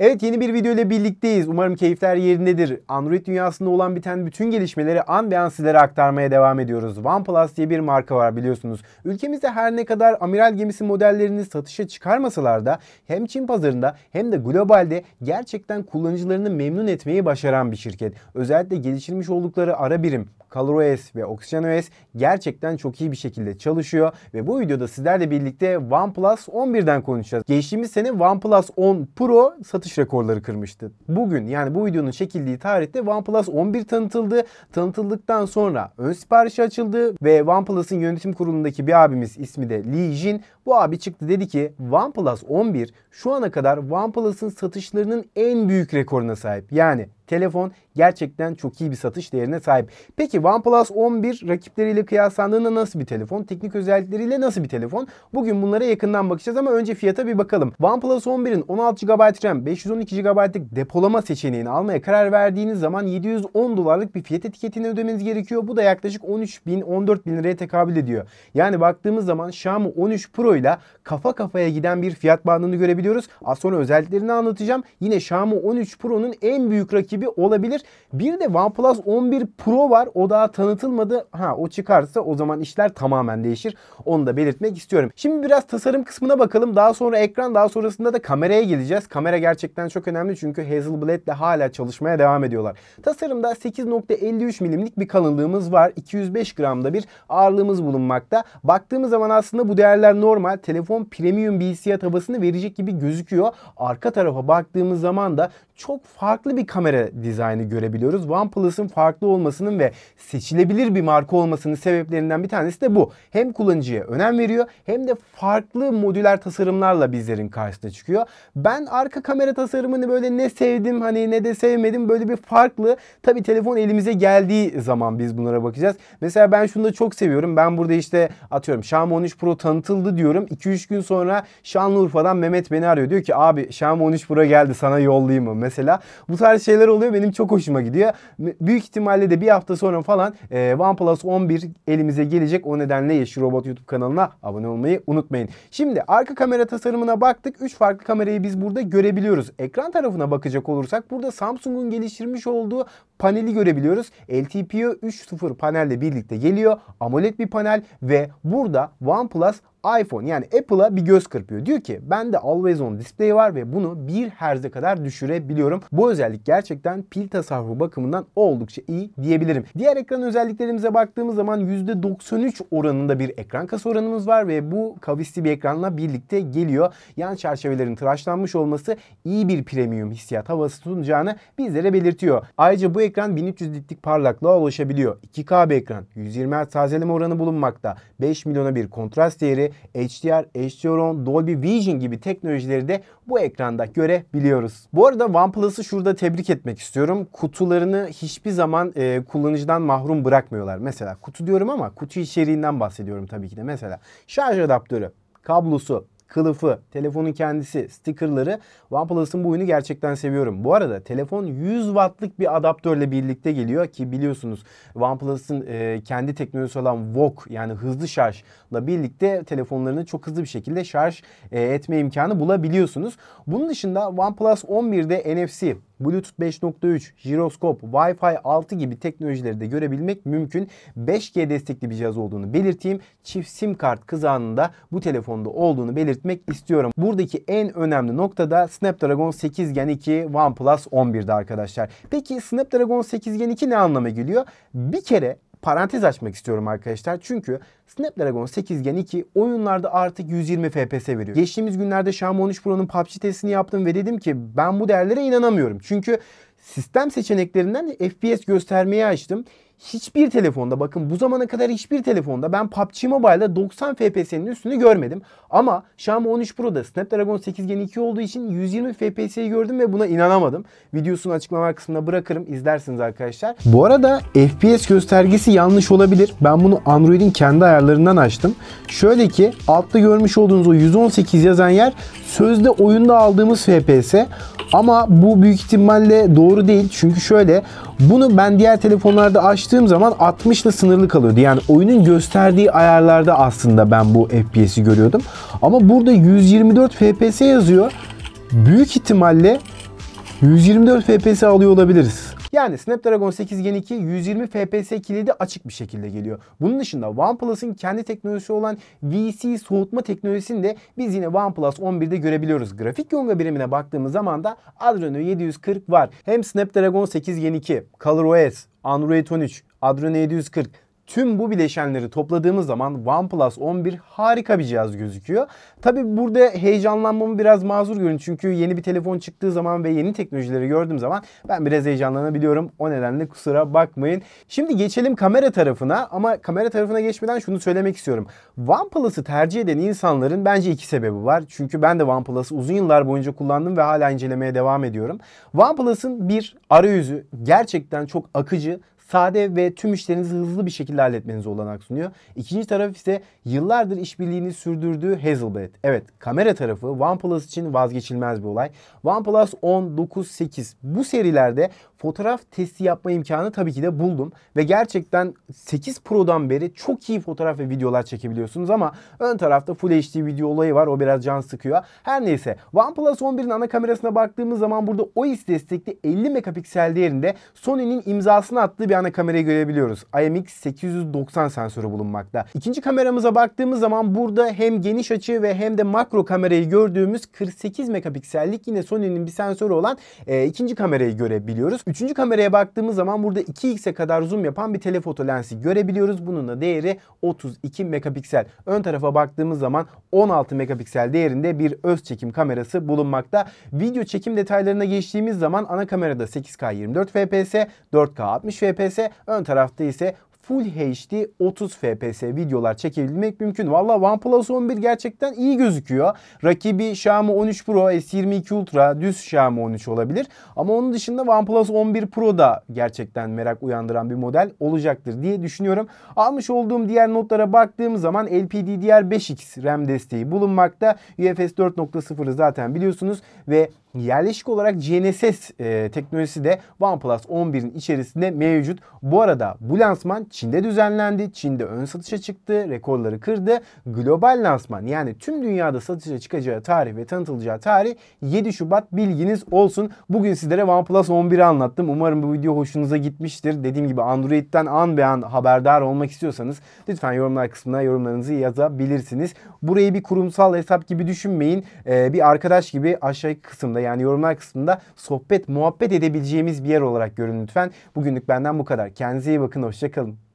Evet, yeni bir video ile birlikteyiz. Umarım keyifler yerindedir. Android dünyasında olan biten bütün gelişmeleri an be an sizlere aktarmaya devam ediyoruz. OnePlus diye bir marka var biliyorsunuz. Ülkemizde her ne kadar amiral gemisi modellerini satışa çıkarmasalar da hem Çin pazarında hem de globalde gerçekten kullanıcılarını memnun etmeyi başaran bir şirket. Özellikle geliştirmiş oldukları ara birim ColorOS ve OxygenOS gerçekten çok iyi bir şekilde çalışıyor ve bu videoda sizlerle birlikte OnePlus 11'den konuşacağız. Geçtiğimiz sene OnePlus 10 Pro satış rekorları kırmıştı. Bugün, yani bu videonun çekildiği tarihte OnePlus 11 tanıtıldı. Tanıtıldıktan sonra ön siparişi açıldı ve OnePlus'ın yönetim kurulundaki bir abimiz, ismi de Li Jin, bu abi çıktı dedi ki OnePlus 11 şu ana kadar OnePlus'ın satışlarının en büyük rekoruna sahip. Yani telefon gerçekten çok iyi bir satış değerine sahip. Peki OnePlus 11 rakipleriyle kıyaslandığında nasıl bir telefon? Teknik özellikleriyle nasıl bir telefon? Bugün bunlara yakından bakacağız ama önce fiyata bir bakalım. OnePlus 11'in 16 GB RAM, 512 GB'lık depolama seçeneğini almaya karar verdiğiniz zaman 710 dolarlık bir fiyat etiketini ödemeniz gerekiyor. Bu da yaklaşık 13.000-14.000 liraya tekabül ediyor. Yani baktığımız zaman Xiaomi 13 Pro ile kafa kafaya giden bir fiyat bandını görebiliyoruz. Az sonra özelliklerini anlatacağım. Yine Xiaomi 13 Pro'nun en büyük rakibi olabilir. Bir de OnePlus 11 Pro var. O daha tanıtılmadı. O çıkarsa o zaman işler tamamen değişir. Onu da belirtmek istiyorum. Şimdi biraz tasarım kısmına bakalım. Daha sonra ekran, daha sonrasında da kameraya geleceğiz. Kamera gerçekten çok önemli çünkü Hasselblad ile hala çalışmaya devam ediyorlar. Tasarımda 8.53 milimlik bir kalınlığımız var. 205 gramda bir ağırlığımız bulunmakta. Baktığımız zaman aslında bu değerler normal. Telefon premium bir hissiyat havasını verecek gibi gözüküyor. Arka tarafa baktığımız zaman da çok farklı bir kamera dizaynı görebiliyoruz. OnePlus'ın farklı olmasının ve seçilebilir bir marka olmasının sebeplerinden bir tanesi de bu. Hem kullanıcıya önem veriyor hem de farklı modüler tasarımlarla bizlerin karşısına çıkıyor. Ben arka kamera tasarımını böyle ne sevdim ne de sevmedim, böyle bir farklı. Tabi telefon elimize geldiği zaman biz bunlara bakacağız. Mesela ben şunu da çok seviyorum. Ben burada işte atıyorum Xiaomi 13 Pro tanıtıldı diyorum. 2-3 gün sonra Şanlıurfa'dan Mehmet beni arıyor. Diyor ki abi Xiaomi 13 Pro geldi, sana yollayayım mı? Mesela bu tarz şeyler oluyor. Benim çok hoşuma gidiyor. Büyük ihtimalle de bir hafta sonra falan OnePlus 11 elimize gelecek. O nedenle Yeşil Robot YouTube kanalına abone olmayı unutmayın. Şimdi arka kamera tasarımına baktık. 3 farklı kamerayı biz burada görebiliyoruz. Ekran tarafına bakacak olursak burada Samsung'un geliştirmiş olduğu paneli görebiliyoruz. LTPO 3.0 panelle birlikte geliyor. AMOLED bir panel ve burada OnePlus iPhone, yani Apple'a bir göz kırpıyor. Diyor ki bende Always On Display var ve bunu 1 Hz'e kadar düşürebiliyorum. Bu özellik gerçekten pil tasarrufu bakımından oldukça iyi diyebilirim. Diğer ekran özelliklerimize baktığımız zaman %93 oranında bir ekran kasa oranımız var ve bu kavisli bir ekranla birlikte geliyor. Yan çerçevelerin tıraşlanmış olması iyi bir premium hissiyat havası sunacağını bizlere belirtiyor. Ayrıca bu ekran 1300 nitlik parlaklığa ulaşabiliyor. 2K bir ekran, 120 Hz tazeleme oranı bulunmakta. 5 milyona bir kontrast değeri, HDR, HDR10, Dolby Vision gibi teknolojileri de bu ekranda görebiliyoruz. Bu arada OnePlus'ı şurada tebrik etmek istiyorum. Kutularını hiçbir zaman kullanıcıdan mahrum bırakmıyorlar. Mesela kutu diyorum ama kutu içeriğinden bahsediyorum tabii ki de. Mesela şarj adaptörü, kablosu, kılıfı, telefonun kendisi, stickerları. OnePlus'ın bu oyunu gerçekten seviyorum. Bu arada telefon 100 wattlık bir adaptörle birlikte geliyor ki biliyorsunuz OnePlus'ın kendi teknolojisi olan VOOC, yani hızlı şarjla birlikte telefonlarını çok hızlı bir şekilde şarj etme imkanı bulabiliyorsunuz. Bunun dışında OnePlus 11'de NFC, Bluetooth 5.3, jiroskop, Wi-Fi 6 gibi teknolojileri de görebilmek mümkün. 5G destekli bir cihaz olduğunu belirteyim. Çift sim kart kızağının da bu telefonda olduğunu belirtmek istiyorum. Buradaki en önemli nokta da Snapdragon 8 Gen 2 OnePlus 11'de arkadaşlar. Peki Snapdragon 8 Gen 2 ne anlama geliyor? Bir kere parantez açmak istiyorum arkadaşlar. Çünkü Snapdragon 8 Gen 2 oyunlarda artık 120 FPS veriyor. Geçtiğimiz günlerde Xiaomi 13 Pro'nun PUBG testini yaptım ve dedim ki ben bu değerlere inanamıyorum. Çünkü sistem seçeneklerinden FPS göstermeyi açtım. Hiçbir telefonda, bakın bu zamana kadar hiçbir telefonda ben PUBG Mobile'da 90 FPS'nin üstünü görmedim. Ama Xiaomi 13 Pro'da Snapdragon 8 Gen 2 olduğu için 120 FPS'yi gördüm ve buna inanamadım. Videosunu açıklama kısmına bırakırım, izlersiniz arkadaşlar. Bu arada FPS göstergesi yanlış olabilir. Ben bunu Android'in kendi ayarlarından açtım. Şöyle ki altta görmüş olduğunuz o 118 yazan yer sözde oyunda aldığımız FPS. Ama bu büyük ihtimalle doğru değil. Çünkü şöyle, bunu ben diğer telefonlarda açtığım zaman 60 ile sınırlı kalıyordu. Yani oyunun gösterdiği ayarlarda aslında ben bu FPS'i görüyordum. Ama burada 124 FPS yazıyor. Büyük ihtimalle 124 FPS alıyor olabiliriz. Yani Snapdragon 8 Gen 2 120 FPS kilidi açık bir şekilde geliyor. Bunun dışında OnePlus'ın kendi teknolojisi olan VC soğutma teknolojisini de biz yine OnePlus 11'de görebiliyoruz. Grafik yonga birimine baktığımız zaman da Adreno 740 var. Hem Snapdragon 8 Gen 2, ColorOS, Android 13, Adreno 740... Tüm bu bileşenleri topladığımız zaman OnePlus 11 harika bir cihaz gözüküyor. Tabi burada heyecanlanmamı biraz mazur görün. Çünkü yeni bir telefon çıktığı zaman ve yeni teknolojileri gördüğüm zaman ben biraz heyecanlanabiliyorum. O nedenle kusura bakmayın. Şimdi geçelim kamera tarafına, ama kamera tarafına geçmeden şunu söylemek istiyorum. OnePlus'ı tercih eden insanların bence iki sebebi var. Çünkü ben de OnePlus'ı uzun yıllar boyunca kullandım ve hala incelemeye devam ediyorum. OnePlus'ın bir arayüzü gerçekten çok akıcı, sade ve tüm işlerinizi hızlı bir şekilde halletmenize olanak sunuyor. İkinci taraf ise yıllardır işbirliğini sürdürdüğü Hasselblad. Evet, kamera tarafı OnePlus için vazgeçilmez bir olay. OnePlus 10, 9, 8 bu serilerde fotoğraf testi yapma imkanı tabii ki de buldum. Ve gerçekten 8 Pro'dan beri çok iyi fotoğraf ve videolar çekebiliyorsunuz, ama ön tarafta Full HD video olayı var. O biraz can sıkıyor. Her neyse, OnePlus 11'in ana kamerasına baktığımız zaman burada OIS destekli 50 megapiksel değerinde Sony'nin imzasını attığı bir ana kamerayı görebiliyoruz. IMX890 sensörü bulunmakta. İkinci kameramıza baktığımız zaman burada hem geniş açı ve hem de makro kamerayı gördüğümüz 48 megapiksellik yine Sony'nin bir sensörü olan ikinci kamerayı görebiliyoruz. Üçüncü kameraya baktığımız zaman burada 2x'e kadar zoom yapan bir telefoto lensi görebiliyoruz. Bunun da değeri 32 megapiksel. Ön tarafa baktığımız zaman 16 megapiksel değerinde bir öz çekim kamerası bulunmakta. Video çekim detaylarına geçtiğimiz zaman ana kamerada 8K 24 FPS, 4K 60 FPS, ön tarafta ise Full HD 30 FPS videolar çekebilmek mümkün. Valla OnePlus 11 gerçekten iyi gözüküyor. Rakibi Xiaomi 13 Pro, S22 Ultra, düz Xiaomi 13 olabilir. Ama onun dışında OnePlus 11 Pro da gerçekten merak uyandıran bir model olacaktır diye düşünüyorum. Almış olduğum diğer notlara baktığım zaman LPDDR5X RAM desteği bulunmakta. UFS 4.0'ı zaten biliyorsunuz ve yerleşik olarak GNSS teknolojisi de OnePlus 11'in içerisinde mevcut. Bu arada bu lansman Çin'de düzenlendi. Çin'de ön satışa çıktı. Rekorları kırdı. Global lansman, yani tüm dünyada satışa çıkacağı tarih ve tanıtılacağı tarih 7 Şubat bilginiz olsun. Bugün sizlere OnePlus 11'i anlattım. Umarım bu video hoşunuza gitmiştir. Dediğim gibi Android'den an be an haberdar olmak istiyorsanız lütfen yorumlar kısmına yorumlarınızı yazabilirsiniz. Burayı bir kurumsal hesap gibi düşünmeyin. Bir arkadaş gibi aşağı kısımda, yani yorumlar kısmında sohbet, muhabbet edebileceğimiz bir yer olarak görün lütfen. Bugünlük benden bu kadar. Kendinize iyi bakın. Hoşça kalın.